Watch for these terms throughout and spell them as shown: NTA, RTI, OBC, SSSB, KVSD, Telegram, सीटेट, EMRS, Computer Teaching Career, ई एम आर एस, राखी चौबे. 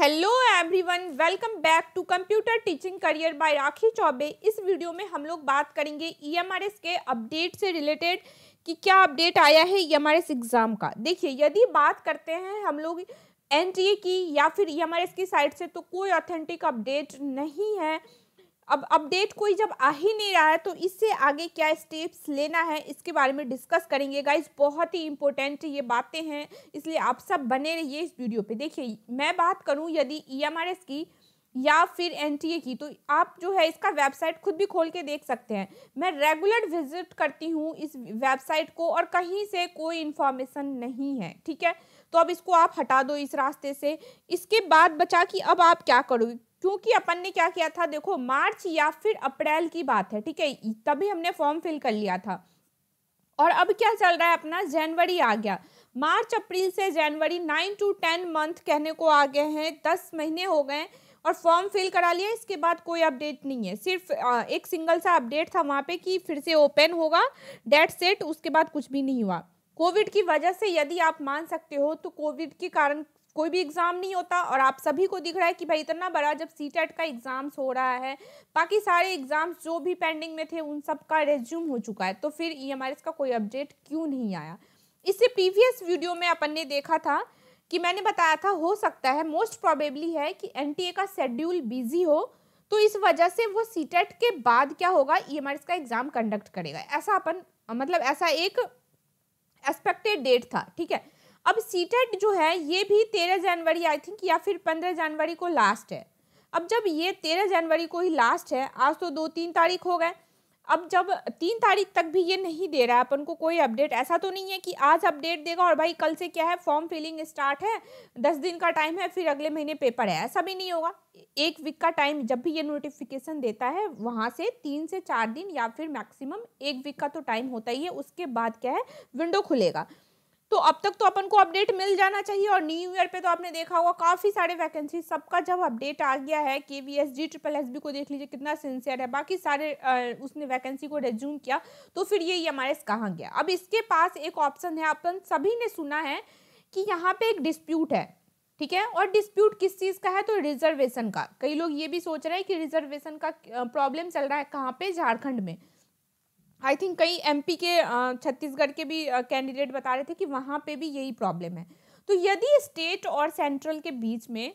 Hello everyone, welcome back to computer teaching career by राखी चौबे। इस video में हम लोग बात करेंगे EMRS के अपडेट से रिलेटेड कि क्या अपडेट आया है EMRS एग्ज़ाम का। देखिए, यदि बात करते हैं हम लोग NTA की या फिर EMRS की साइट से तो कोई ऑथेंटिक अपडेट नहीं है। अब अपडेट कोई जब आ ही नहीं रहा है तो इससे आगे क्या स्टेप्स लेना है इसके बारे में डिस्कस करेंगे गाइज। बहुत ही इम्पोर्टेंट ये बातें हैं, इसलिए आप सब बने रहिए इस वीडियो पे। देखिए, मैं बात करूं यदि EMRS की या फिर NTA की तो आप जो है इसका वेबसाइट खुद भी खोल के देख सकते हैं। मैं रेगुलर विजिट करती हूँ इस वेबसाइट को और कहीं से कोई इन्फॉर्मेशन नहीं है, ठीक है। तो अब इसको आप हटा दो इस रास्ते से। इसके बाद बचा कि अब आप क्या करोगे, क्योंकि अपन ने क्या किया था, देखो मार्च या फिर अप्रैल की बात है, ठीक है, तभी हमने फॉर्म फिल कर लिया था। और अब क्या चल रहा है, अपना जनवरी आ गया। मार्च अप्रैल से जनवरी 9 to 10 मंथ कहने को आ गए हैं, 10 महीने हो गए और फॉर्म फिल करा लिया। इसके बाद कोई अपडेट नहीं है, सिर्फ एक सिंगल सा अपडेट था वहाँ पे कि फिर से ओपन होगा, डेट्स इट। उसके बाद कुछ भी नहीं हुआ। कोविड की वजह से यदि आप मान सकते हो तो कोविड के कारण कोई भी एग्ज़ाम नहीं होता और आप सभी को दिख रहा है कि भाई इतना बड़ा जब सीटेट का एग्ज़ाम्स हो रहा है, बाकी सारे एग्ज़ाम्स जो भी पेंडिंग में थे उन सब का रेज्यूम हो चुका है, तो फिर EMRS का कोई अपडेट क्यों नहीं आया। इससे प्रीवियस वीडियो में अपन ने देखा था कि मैंने बताया था, हो सकता है मोस्ट प्रोबेबली है कि NTA का शेड्यूल बिजी हो, तो इस वजह से वो सीटेट के बाद क्या होगा, EMRS का एग्ज़ाम कंडक्ट करेगा, ऐसा अपन मतलब ऐसा एक एक्सपेक्टेड डेट था, ठीक है। अब सीटेट जो है ये भी 13 जनवरी आई थिंक या फिर 15 जनवरी को लास्ट है। अब जब ये 13 जनवरी को ही लास्ट है, आज तो 2-3 तारीख हो गए, अब जब 3 तारीख तक भी ये नहीं दे रहा है अपन को कोई अपडेट, ऐसा तो नहीं है कि आज अपडेट देगा और भाई कल से क्या है फॉर्म फिलिंग स्टार्ट है, 10 दिन का टाइम है, फिर अगले महीने पेपर है, ऐसा भी नहीं होगा। एक वीक का टाइम जब भी ये नोटिफिकेशन देता है वहाँ से 3 से 4 दिन या फिर मैक्सिमम 1 वीक का तो टाइम होता ही है, उसके बाद क्या है विंडो खुलेगा। तो अब तक तो अपन को अपडेट मिल जाना चाहिए। और न्यू ईयर पे तो आपने देखा होगा काफ़ी सारे वैकेंसी सबका जब अपडेट आ गया है, KVSD, SSSB को देख लीजिए कितना सिंसियर है, बाकी सारे उसने वैकेंसी को रेज्यूम किया, तो फिर ये EMRS कहाँ गया। अब इसके पास एक ऑप्शन है, अपन सभी ने सुना है कि यहाँ पे एक डिस्प्यूट है, ठीक है। और डिस्प्यूट किस चीज़ का है, तो रिजर्वेशन का। कई लोग ये भी सोच रहे हैं कि रिजर्वेशन का प्रॉब्लम चल रहा है कहाँ पे, झारखंड में। आई थिंक कई MP के छत्तीसगढ़ के भी कैंडिडेट बता रहे थे कि वहाँ पे भी यही प्रॉब्लम है। तो यदि स्टेट और सेंट्रल के बीच में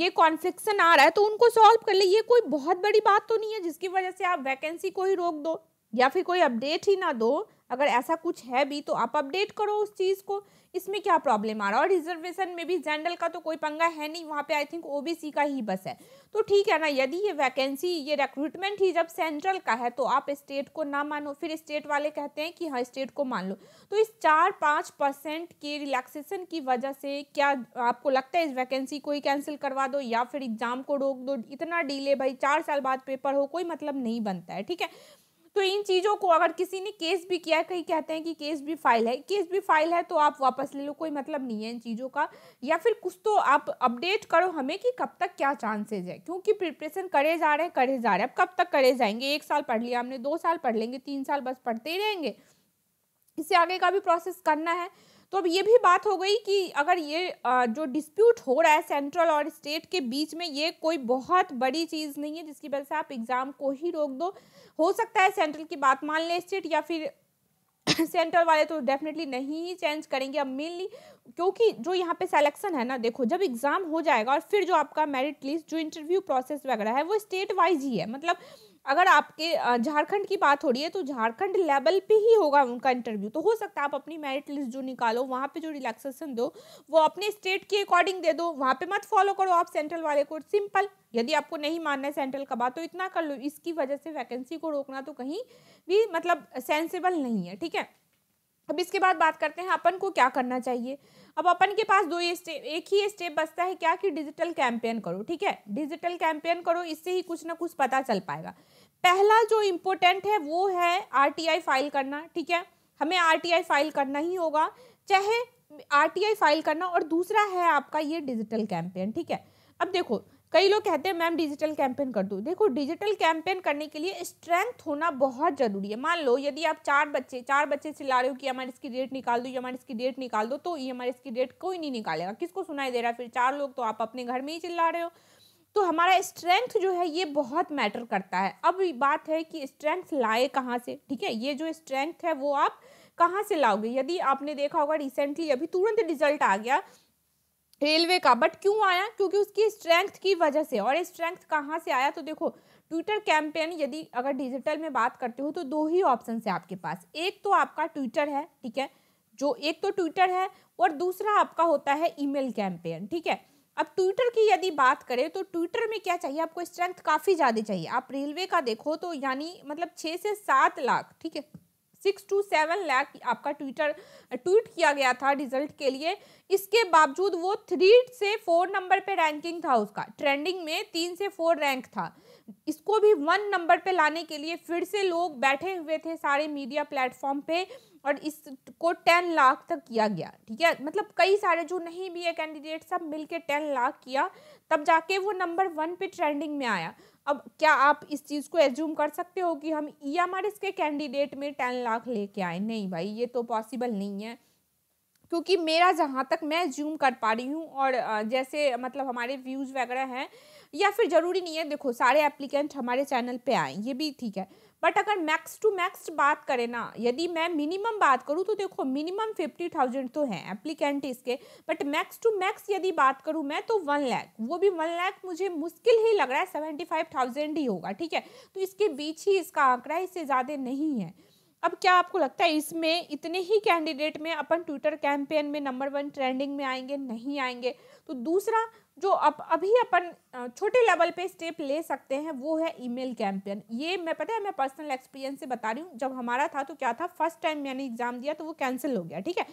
ये कॉन्फ्लिक्शन आ रहा है तो उनको सॉल्व कर ले, ये कोई बहुत बड़ी बात तो नहीं है जिसकी वजह से आप वैकेंसी को ही रोक दो या फिर कोई अपडेट ही ना दो। अगर ऐसा कुछ है भी तो आप अपडेट करो उस चीज़ को, इसमें क्या प्रॉब्लम आ रहा है। और रिजर्वेशन में भी जनरल का तो कोई पंगा है नहीं, वहाँ पे आई थिंक OBC का ही बस है, तो ठीक है ना। यदि ये वैकेंसी ये रिक्रूटमेंट ही जब सेंट्रल का है तो आप स्टेट को ना मानो, फिर स्टेट वाले कहते हैं कि हाँ स्टेट को मान लो, तो इस 4-5% के रिलैक्सेशन की वजह से क्या आपको लगता है इस वैकेंसी को ही कैंसिल करवा दो या फिर एग्ज़ाम को रोक दो? इतना डिले, भाई 4 साल बाद पेपर हो, कोई मतलब नहीं बनता है, ठीक है। तो इन चीज़ों को अगर किसी ने केस भी किया, कहीं कहते हैं कि केस भी फाइल है तो आप वापस ले लो, कोई मतलब नहीं है इन चीज़ों का। या फिर कुछ तो आप अपडेट करो हमें कि कब तक क्या चांसेस है, क्योंकि प्रिपरेशन करे जा रहे हैं, अब कब तक करे जाएंगे। 1 साल पढ़ लिया हमने, 2 साल पढ़ लेंगे, 3 साल बस पढ़ते ही रहेंगे, इससे आगे का भी प्रोसेस करना है। तो अब ये भी बात हो गई कि अगर ये जो डिस्प्यूट हो रहा है सेंट्रल और स्टेट के बीच में, ये कोई बहुत बड़ी चीज़ नहीं है जिसकी वजह से आप एग्ज़ाम को ही रोक दो। हो सकता है सेंट्रल की बात मान ले स्टेट, या फिर सेंट्रल वाले तो डेफिनेटली नहीं ही चेंज करेंगे। अब मेनली क्योंकि जो यहाँ पे सिलेक्शन है ना, देखो जब एग्ज़ाम हो जाएगा और फिर जो आपका मेरिट लिस्ट, जो इंटरव्यू प्रोसेस वगैरह है वो स्टेट वाइज ही है। मतलब अगर आपके झारखंड की बात हो रही है तो झारखंड लेवल पे ही होगा उनका इंटरव्यू। तो हो सकता है आप अपनी मेरिट लिस्ट जो निकालो वहाँ पे जो रिलैक्सेशन दो वो अपने स्टेट के अकॉर्डिंग दे दो, वहाँ पे मत फॉलो करो आप सेंट्रल वाले को। सिंपल, यदि आपको नहीं मानना है सेंट्रल का बात तो इतना कर लो। इसकी वजह से वैकेंसी को रोकना तो कहीं भी मतलब सेंसेबल नहीं है, ठीक है। अब इसके बाद बात करते हैं अपन को क्या करना चाहिए। अब अपन के पास एक ही स्टेप बचता है क्या, कि डिजिटल कैंपेन करो, ठीक है। डिजिटल कैंपेन करो, इससे ही कुछ ना कुछ पता चल पाएगा। पहला जो इम्पोर्टेंट है वो है RTI फाइल करना, ठीक है। हमें RTI फाइल करना ही होगा, चाहे RTI फाइल करना। और दूसरा है आपका ये डिजिटल कैंपेन, ठीक है। अब देखो कई लोग कहते हैं मैम डिजिटल कैंपेन कर दो। देखो डिजिटल कैंपेन करने के लिए स्ट्रेंथ होना बहुत ज़रूरी है। मान लो यदि आप चार बच्चे चिल्ला रहे हो कि EMRS की डेट निकाल दो, EMRS की डेट निकाल दो, तो EMRS की डेट कोई नहीं निकालेगा, किसको सुनाई दे रहा है फिर? चार लोग तो आप अपने घर में ही चिल्ला रहे हो। तो हमारा स्ट्रेंथ जो है ये बहुत मैटर करता है। अब बात है कि स्ट्रेंथ लाए कहाँ से, ठीक है, ये जो स्ट्रेंथ है वो आप कहाँ से लाओगे। यदि आपने देखा होगा रिसेंटली अभी तुरंत रिजल्ट आ गया रेलवे का, बट क्यों आया? क्योंकि उसकी स्ट्रेंथ की वजह से। और स्ट्रेंथ कहाँ से आया? तो देखो ट्विटर कैंपेन, यदि अगर डिजिटल में बात करते हो तो दो ही ऑप्शन है आपके पास, एक तो आपका ट्विटर है, ठीक है, जो एक तो ट्विटर है और दूसरा आपका होता है ईमेल कैंपेन, ठीक है। अब ट्विटर की यदि बात करें तो ट्विटर में क्या चाहिए आपको? स्ट्रेंथ काफ़ी ज़्यादा चाहिए। आप रेलवे का देखो तो यानी मतलब 6 से 7 लाख, ठीक है, 6 to 7 लाख आपका ट्वीट किया गया था रिजल्ट के लिए। इसके बावजूद वो 3 से 4 नंबर पे रैंकिंग था उसका, ट्रेंडिंग में 3 से 4 रैंक था। इसको भी 1 नंबर पे लाने के लिए फिर से लोग बैठे हुए थे सारे मीडिया प्लेटफॉर्म पे, और इसको 10 लाख तक किया गया, ठीक है। मतलब कई सारे जो नहीं भी है कैंडिडेट सब मिलके 10 लाख किया, तब जाके वो नंबर 1 पे ट्रेंडिंग में आया। अब क्या आप इस चीज़ को एज्यूम कर सकते हो कि हम EMRS के कैंडिडेट में 10 लाख लेके आए? नहीं भाई, ये तो पॉसिबल नहीं है, क्योंकि मेरा जहाँ तक मैं एज्यूम कर पा रही हूँ और जैसे मतलब हमारे व्यूज़ वगैरह हैं, या फिर ज़रूरी नहीं है देखो सारे एप्लीकेंट हमारे चैनल पे आए, ये भी ठीक है, बट अगर मैक्स टू मैक्स बात करें ना, यदि मैं मिनिमम बात करूँ तो देखो मिनिमम 50,000 तो हैं एप्लीकेंट इसके, बट मैक्स टू मैक्स यदि बात करूँ मैं तो 1 लाख, वो भी 1 लाख मुझे मुश्किल ही लग रहा है, 75,000 ही होगा, ठीक है। तो इसके बीच ही इसका आंकड़ा, इससे ज़्यादा नहीं है। अब क्या आपको लगता है इसमें इतने ही कैंडिडेट में अपन ट्विटर कैंपेन में नंबर 1 ट्रेंडिंग में आएंगे? नहीं आएंगे। तो दूसरा जो अभी अपन छोटे लेवल पे स्टेप ले सकते हैं वो है ईमेल कैंपेन। ये मैं पता है मैं पर्सनल एक्सपीरियंस से बता रही हूँ। जब हमारा था तो क्या था, फर्स्ट टाइम मैंने एग्जाम दिया तो वो कैंसिल हो गया, ठीक है,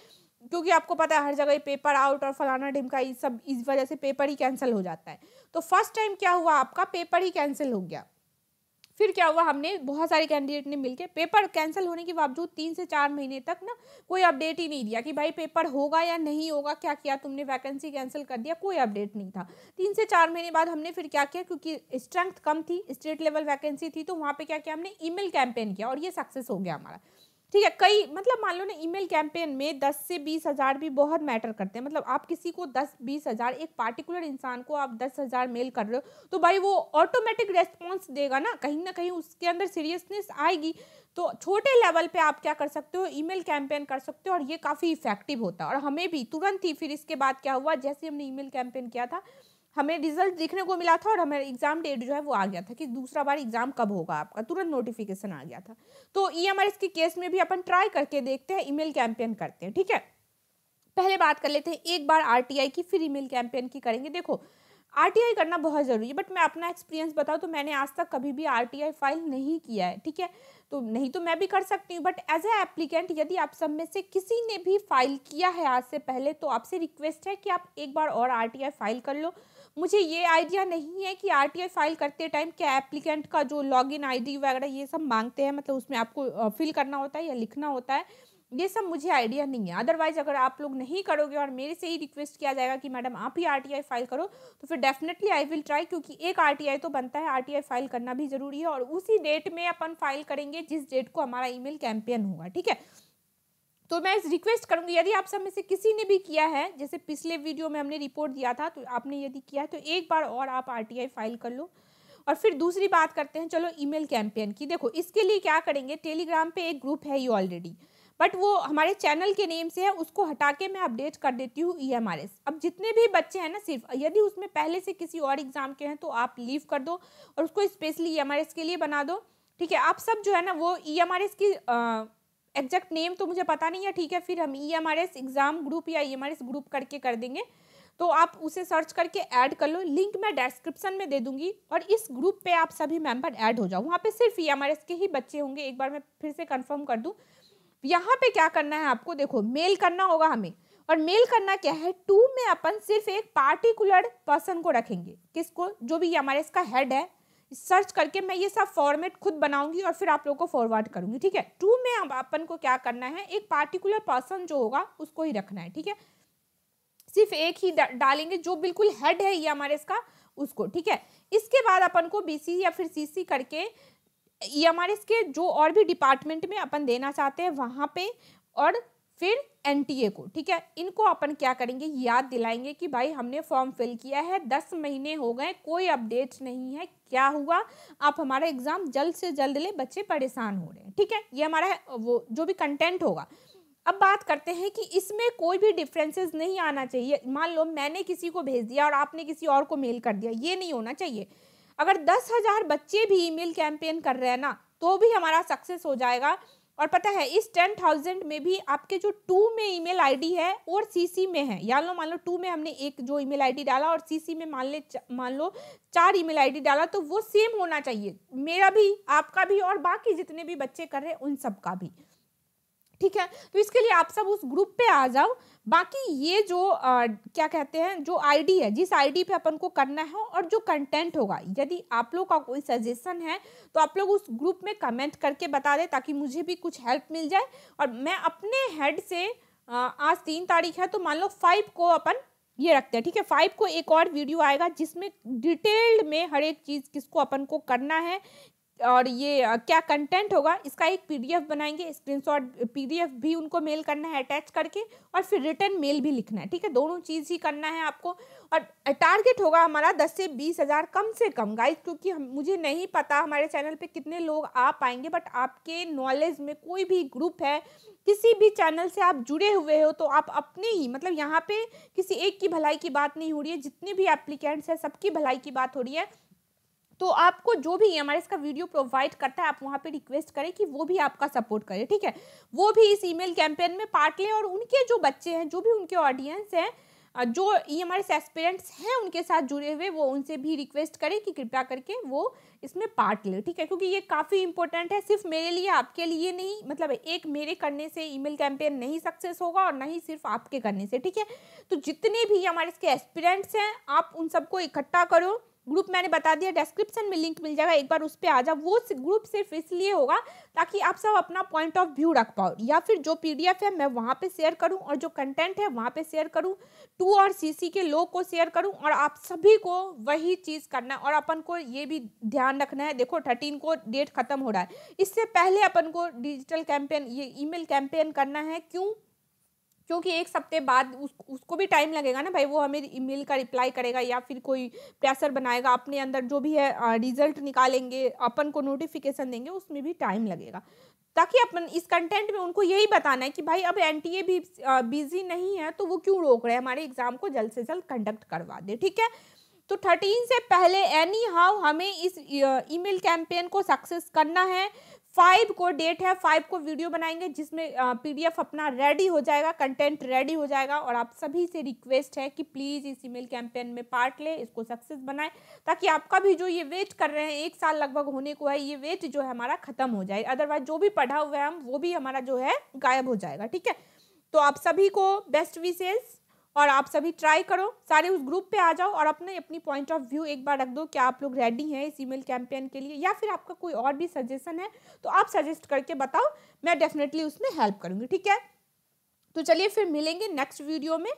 क्योंकि आपको पता है हर जगह पेपर आउट और फलाना ढिमका ये सब, इस वजह से पेपर ही कैंसिल हो जाता है। तो फर्स्ट टाइम क्या हुआ, आपका पेपर ही कैंसिल हो गया। फिर क्या हुआ, हमने बहुत सारे कैंडिडेट ने मिलकर पेपर कैंसिल होने के बावजूद 3 से 4 महीने तक ना कोई अपडेट ही नहीं दिया कि भाई पेपर होगा या नहीं होगा, क्या किया तुमने, वैकेंसी कैंसिल कर दिया, कोई अपडेट नहीं था। 3 से 4 महीने बाद हमने फिर क्या किया, क्योंकि स्ट्रेंथ कम थी, स्टेट लेवल वैकेंसी थी, तो वहाँ पर क्या किया हमने, ईमेल कैंपेन किया और ये सक्सेस हो गया हमारा, ठीक है। कई मतलब मान लो ना ईमेल कैंपेन में 10 से 20 हज़ार भी बहुत मैटर करते हैं। मतलब आप किसी को 10-20 हज़ार, एक पार्टिकुलर इंसान को आप 10 हज़ार मेल कर रहे हो तो भाई वो ऑटोमेटिक रेस्पॉन्स देगा ना कहीं उसके अंदर सीरियसनेस आएगी। तो छोटे लेवल पे आप क्या कर सकते हो, ईमेल कैंपेन कर सकते हो, और ये काफ़ी इफेक्टिव होता है। और हमें भी तुरंत ही फिर इसके बाद क्या हुआ, जैसे हमने ईमेल कैंपेन किया था हमें रिजल्ट दिखने को मिला था और हमारे एग्जाम डेट जो है वो आ गया था कि दूसरा बार एग्जाम कब होगा आपका, तुरंत नोटिफिकेशन आ गया था। तो EMRS के केस में भी अपन ट्राई करके देखते हैं, ईमेल कैंपेन करते हैं, ठीक है। पहले बात कर लेते हैं एक बार RTI की, फिर ईमेल कैंपेन की करेंगे। देखो RTI करना बहुत ज़रूरी है, बट मैं अपना एक्सपीरियंस बताऊँ तो मैंने आज तक कभी भी RTI फाइल नहीं किया है, ठीक है, तो नहीं तो मैं भी कर सकती हूँ, बट एज ए एप्लीकेंट यदि आप सब में से किसी ने भी फाइल किया है आज से पहले तो आपसे रिक्वेस्ट है कि आप एक बार और RTI फाइल कर लो। मुझे ये आइडिया नहीं है कि RTI फाइल करते टाइम क्या एप्लीकेंट का जो लॉगिन ID वगैरह ये सब मांगते हैं, मतलब उसमें आपको फिल करना होता है या लिखना होता है, ये सब मुझे आइडिया नहीं है। अदरवाइज अगर आप लोग नहीं करोगे और मेरे से ही रिक्वेस्ट किया जाएगा कि मैडम आप ही RTI फाइल करो तो फिर डेफिनेटली आई विल ट्राई, क्योंकि एक RTI तो बनता है, RTI फाइल करना भी ज़रूरी है और उसी डेट में अपन फाइल करेंगे जिस डेट को हमारा ईमेल कैंपेन होगा, ठीक है। तो मैं इस रिक्वेस्ट करूंगी यदि आप सब में से किसी ने भी किया है, जैसे पिछले वीडियो में हमने रिपोर्ट दिया था, तो आपने यदि किया है तो एक बार और आप RTI फाइल कर लो। और फिर दूसरी बात करते हैं, चलो ईमेल कैंपेन की। देखो इसके लिए क्या करेंगे, टेलीग्राम पे एक ग्रुप है ये ऑलरेडी, बट वो हमारे चैनल के नेम से है, उसको हटा के मैं अपडेट कर देती हूँ EMRS। अब जितने भी बच्चे हैं ना, सिर्फ यदि उसमें पहले से किसी और एग्ज़ाम के हैं तो आप लीव कर दो और उसको स्पेशली EMRS के लिए बना दो, ठीक है। आप सब जो है ना वो EMRS की एग्जैक्ट नेम तो मुझे पता नहीं है, ठीक है, फिर हम EMRS एग्ज़ाम ग्रुप या EMRS ग्रुप करके कर देंगे, तो आप उसे सर्च करके ऐड कर लो। लिंक मैं डिस्क्रिप्शन में दे दूंगी और इस ग्रुप पे आप सभी मेंबर ऐड हो जाओ। वहाँ पे सिर्फ EMRS के ही बच्चे होंगे, एक बार मैं फिर से कंफर्म कर दूँ। यहाँ पे क्या करना है आपको, देखो मेल करना होगा हमें, और मेल करना क्या है, टू में अपन सिर्फ एक पार्टिकुलर पर्सन को रखेंगे, किसको, जो भी EMRS का हेड है। सर्च करके मैं ये सब फॉर्मेट खुद बनाऊंगी और फिर आप लोगों को फॉरवर्ड करूंगी, ठीक है। टू में अब अपन को क्या करना है, एक पार्टिकुलर पर्सन जो होगा उसको ही रखना है, ठीक है। सिर्फ एक ही डालेंगे जो बिल्कुल हेड है ई एम आर एस का उसको, ठीक है। इसके बाद अपन को बीसी या फिर सीसी करके ई एम आर एस के जो और भी डिपार्टमेंट में अपन देना चाहते हैं वहाँ पे, और फिर NTA को, ठीक है। इनको अपन क्या करेंगे, याद दिलाएंगे कि भाई हमने फॉर्म फिल किया है, 10 महीने हो गए, कोई अपडेट नहीं है, क्या हुआ, आप हमारा एग्ज़ाम जल्द से जल्द ले, बच्चे परेशान हो रहे हैं, ठीक है। ये हमारा वो जो भी कंटेंट होगा। अब बात करते हैं कि इसमें कोई भी डिफरेंसेस नहीं आना चाहिए। मान लो मैंने किसी को भेज दिया और आपने किसी और को मेल कर दिया, ये नहीं होना चाहिए। अगर 10,000 बच्चे भी ईमेल कैंपेन कर रहे हैं ना तो भी हमारा सक्सेस हो जाएगा। और पता है इस 10,000 में भी आपके जो 2 में ईमेल आईडी है और सीसी में है, या लो मान लो 2 में हमने एक जो ईमेल आईडी डाला और सीसी में मान लो 4 ईमेल आईडी डाला, तो वो सेम होना चाहिए, मेरा भी, आपका भी, और बाकी जितने भी बच्चे कर रहे हैं उन सब का भी, ठीक है। तो इसके लिए आप सब उस ग्रुप पे आ जाओ। बाकी ये जो क्या कहते हैं जो आईडी है, जिस आईडी पे अपन को करना है और जो कंटेंट होगा, यदि आप लोग का कोई सजेशन है तो आप लोग उस ग्रुप में कमेंट करके बता दें ताकि मुझे भी कुछ हेल्प मिल जाए। और मैं अपने हेड से आज 3 तारीख है तो मान लो 5 को अपन ये रखते हैं, ठीक है। 5 को एक और वीडियो आएगा जिसमें डिटेल्ड में हर एक चीज़ किसको अपन को करना है और ये क्या कंटेंट होगा, इसका एक PDF बनाएंगे, स्क्रीनशॉट PDF भी उनको मेल करना है अटैच करके, और फिर रिटर्न मेल भी लिखना है, ठीक है। दोनों चीज़ ही करना है आपको। और टारगेट होगा हमारा 10 से 20,000 कम से कम, गाइस, क्योंकि मुझे नहीं पता हमारे चैनल पे कितने लोग आ पाएंगे, बट आपके नॉलेज में कोई भी ग्रुप है, किसी भी चैनल से आप जुड़े हुए हो, तो आप अपने ही, मतलब यहाँ पे किसी एक की भलाई की बात नहीं हो रही है, जितने भी एप्लीकेंट्स हैं सबकी भलाई की बात हो रही है। तो आपको जो भी EMRS का वीडियो प्रोवाइड करता है आप वहाँ पे रिक्वेस्ट करें कि वो भी आपका सपोर्ट करे, ठीक है। वो भी इस ईमेल कैंपेन में पार्ट लें और उनके जो बच्चे हैं, जो भी उनके ऑडियंस हैं, जो EMRS एस्पिरेंट्स हैं उनके साथ जुड़े हुए, वो उनसे भी रिक्वेस्ट करें कि कृपया करके वो इसमें पार्ट लें, ठीक है। क्योंकि ये काफ़ी इंपॉर्टेंट है, सिर्फ मेरे लिए, आपके लिए नहीं, मतलब एक मेरे करने से ईमेल कैंपेन नहीं सक्सेस होगा और ना ही सिर्फ आपके करने से, ठीक है। तो जितने भी EMRS के एस्पिरेंट्स हैं आप उन सबको इकट्ठा करो। ग्रुप मैंने बता दिया, डिस्क्रिप्शन में लिंक मिल जाएगा, एक बार उस पर आ जाओ। वो ग्रुप सिर्फ इसलिए होगा ताकि आप सब अपना पॉइंट ऑफ व्यू रख पाओ, या फिर जो PDF है मैं वहाँ पे शेयर करूँ और जो कंटेंट है वहाँ पे शेयर करूँ, 2 और CC के लोग को शेयर करूँ, और आप सभी को वही चीज़ करना है। और अपन को ये भी ध्यान रखना है, देखो 13 को डेट ख़त्म हो रहा है, इससे पहले अपन को डिजिटल कैंपेन, ये ईमेल कैंपेन करना है। क्यों? क्योंकि 1 सप्ते बाद उसको भी टाइम लगेगा ना भाई, वो हमें ईमेल का रिप्लाई करेगा या फिर कोई प्रेशर बनाएगा, अपने अंदर जो भी है रिजल्ट निकालेंगे, अपन को नोटिफिकेशन देंगे, उसमें भी टाइम लगेगा। ताकि अपन इस कंटेंट में उनको यही बताना है कि भाई अब NTA भी बिजी नहीं है तो वो क्यों रोक रहे हैं, हमारे एग्ज़ाम को जल्द से जल्द कंडक्ट करवा दे, ठीक है। तो 13 से पहले एनी हाउ हमें इस ईमेल कैंपेन को सक्सेस करना है। 5 को डेट है, 5 को वीडियो बनाएंगे जिसमें PDF अपना रेडी हो जाएगा, कंटेंट रेडी हो जाएगा। और आप सभी से रिक्वेस्ट है कि प्लीज़ इस ईमेल कैंपेन में पार्ट ले, इसको सक्सेस बनाएं ताकि आपका भी जो ये वेट कर रहे हैं, 1 साल लगभग होने को है, ये वेट जो है हमारा ख़त्म हो जाए। अदरवाइज जो भी पढ़ा हुआ है हम, वो भी हमारा जो है गायब हो जाएगा, ठीक है। तो आप सभी को बेस्ट विशेस, और आप सभी ट्राई करो, सारे उस ग्रुप पे आ जाओ और अपने अपनी पॉइंट ऑफ व्यू एक बार रख दो, क्या आप लोग रेडी हैं इस ईमेल कैंपेन के लिए, या फिर आपका कोई और भी सजेशन है तो आप सजेस्ट करके बताओ, मैं डेफिनेटली उसमें हेल्प करूँगी, ठीक है। तो चलिए फिर मिलेंगे नेक्स्ट वीडियो में।